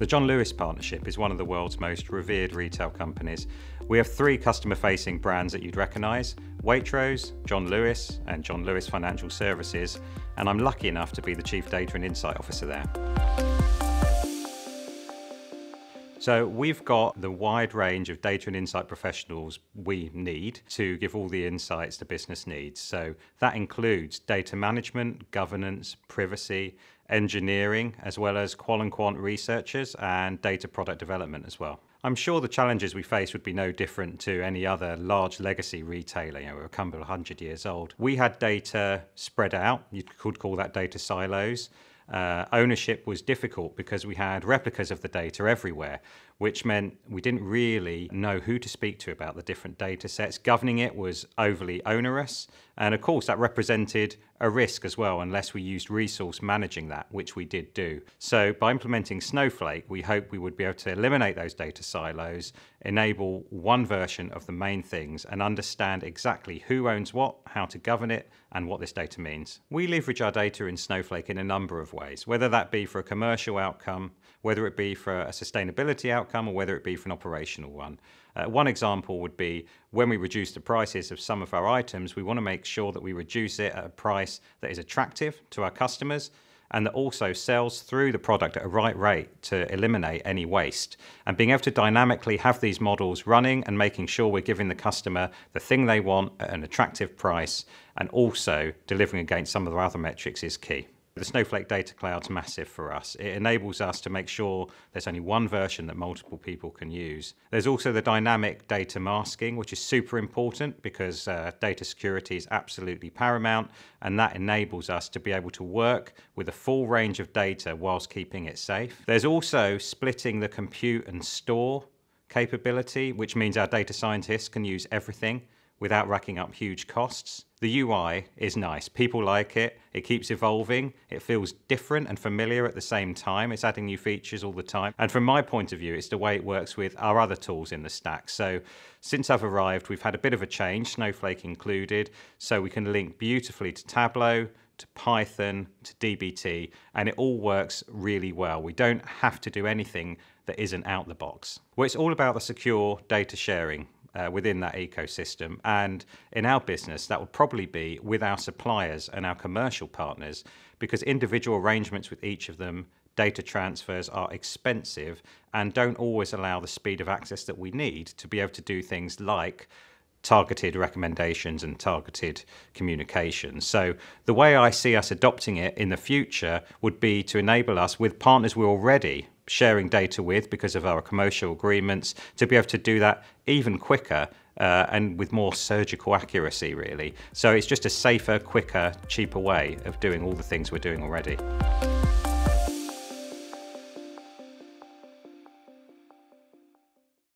The John Lewis Partnership is one of the world's most revered retail companies. We have three customer-facing brands that you'd recognise: Waitrose, John Lewis and John Lewis Financial Services, and I'm lucky enough to be the Chief Data and Insight Officer there. So we've got the wide range of data and insight professionals we need to give all the insights the business needs. So that includes data management, governance, privacy, engineering, as well as qual and quant researchers and data product development as well. I'm sure the challenges we face would be no different to any other large legacy retailer. You know, we're a couple of 100 years old. We had data spread out. You could call that data silos. Ownership was difficult because we had replicas of the data everywhere, which meant we didn't really know who to speak to about the different data sets. Governing it was overly onerous, and of course that represented a risk as well unless we used resource managing that, which we did do. So by implementing Snowflake, we hope we would be able to eliminate those data silos, enable one version of the main things, and understand exactly who owns what, how to govern it, and what this data means. We leverage our data in Snowflake in a number of ways, whether that be for a commercial outcome, whether it be for a sustainability outcome, or whether it be for an operational one. One example would be when we reduce the prices of some of our items, we want to make sure that we reduce it at a price that is attractive to our customers and that also sells through the product at a right rate to eliminate any waste. And being able to dynamically have these models running and making sure we're giving the customer the thing they want at an attractive price and also delivering against some of the other metrics is key. The Snowflake Data Cloud's massive for us. It enables us to make sure there's only one version that multiple people can use. There's also the dynamic data masking, which is super important because data security is absolutely paramount, and that enables us to be able to work with a full range of data whilst keeping it safe. There's also splitting the compute and store capability, which means our data scientists can use everything without racking up huge costs. The UI is nice, people like it, it keeps evolving, it feels different and familiar at the same time, it's adding new features all the time. And from my point of view, it's the way it works with our other tools in the stack. So since I've arrived, we've had a bit of a change, Snowflake included, so we can link beautifully to Tableau, to Python, to DBT, and it all works really well. We don't have to do anything that isn't out the box. Well, it's all about the secure data sharing within that ecosystem, and in our business that would probably be with our suppliers and our commercial partners, because individual arrangements with each of them, data transfers, are expensive and don't always allow the speed of access that we need to be able to do things like targeted recommendations and targeted communications. So the way I see us adopting it in the future would be to enable us, with partners we're already sharing data with because of our commercial agreements, to be able to do that even quicker and with more surgical accuracy, really. So it's just a safer, quicker, cheaper way of doing all the things we're doing already.